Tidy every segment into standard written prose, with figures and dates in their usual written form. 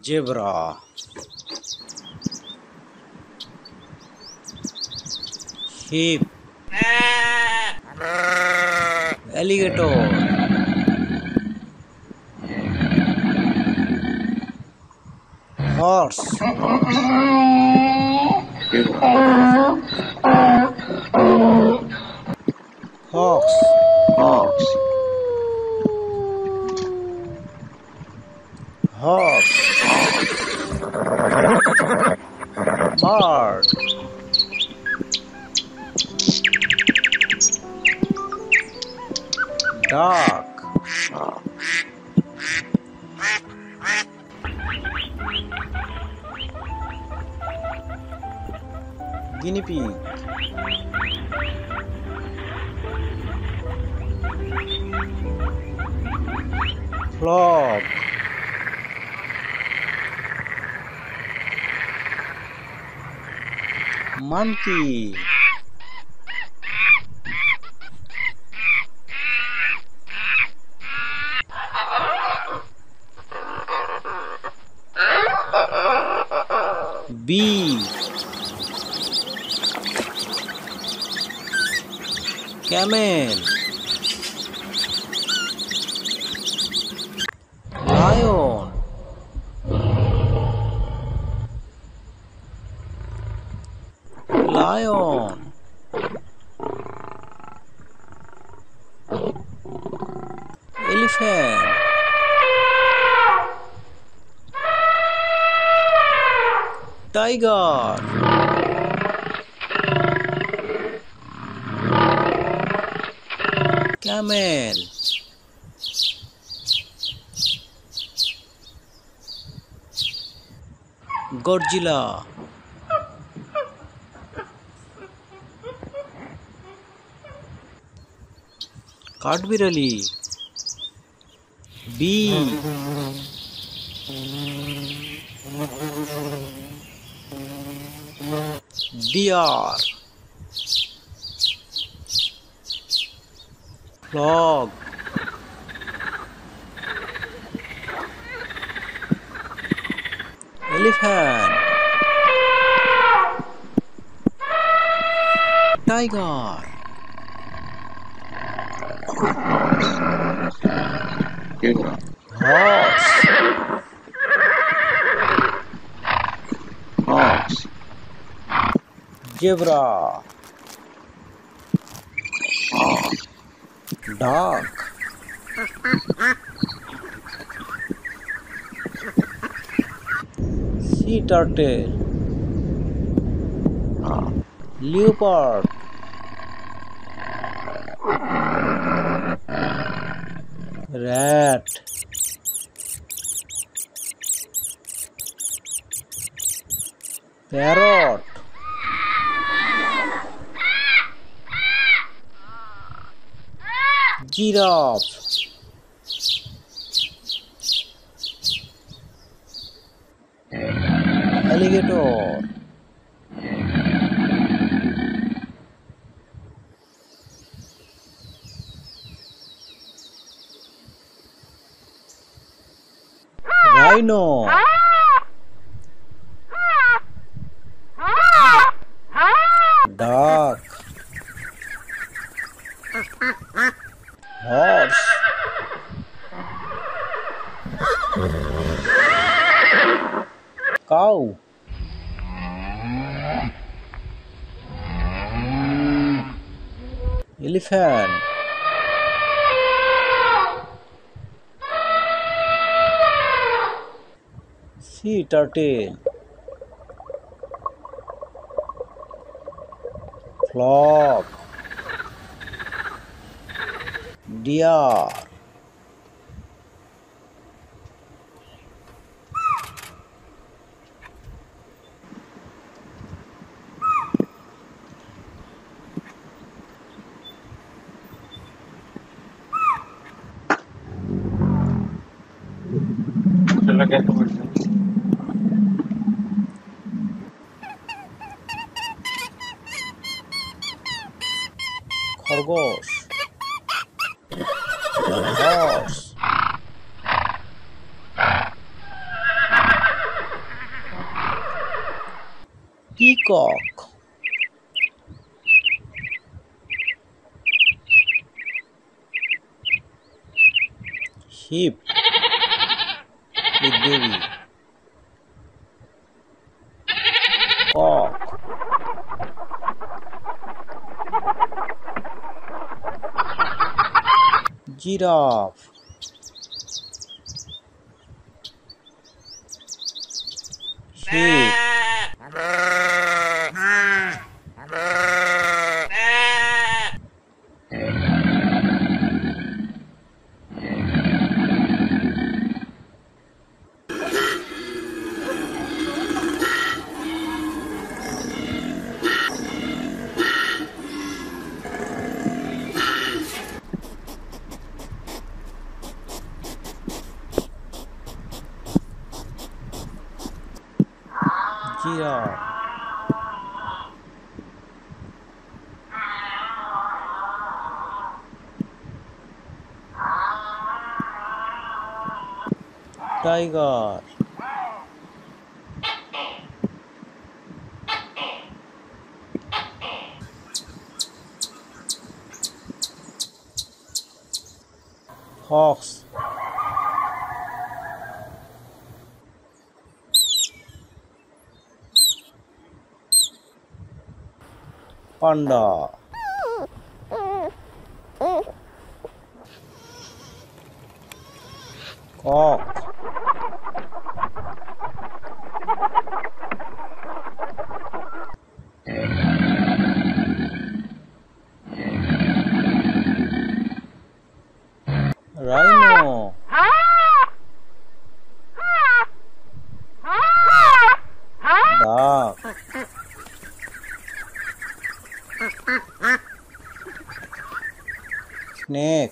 Zebra. Sheep. Alligator. Horse. Fox. Fox. Horse. Bird. Dog. Guinea pig. Frog. Monkey. Bee. Camel. Lion. Lion. Elephant. Tiger. Camel. Godzilla. Katbirali. Bee. Deer. Frog. Elephant. Tiger. Horse. Zebra. Dog. Sea turtle. Leopard. Rat. Parrot. Giraffe. Alligator. Rhino. Duck. Horse. Cow. Elephant. Sea turtle. Frog. Deer. Khorgosh. Horse. peacock. Sheep with baby. Cock. Giraffe. Sheep. Tiger. Fox. Panda. Cock. Rhino. Duck. Snake.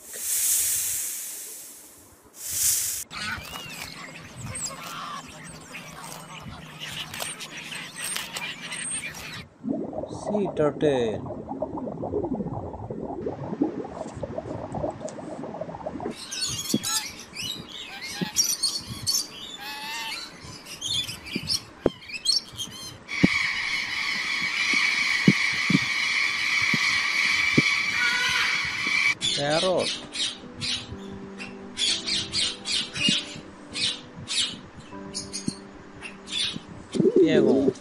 Sea turtle. Parrot. Eagle.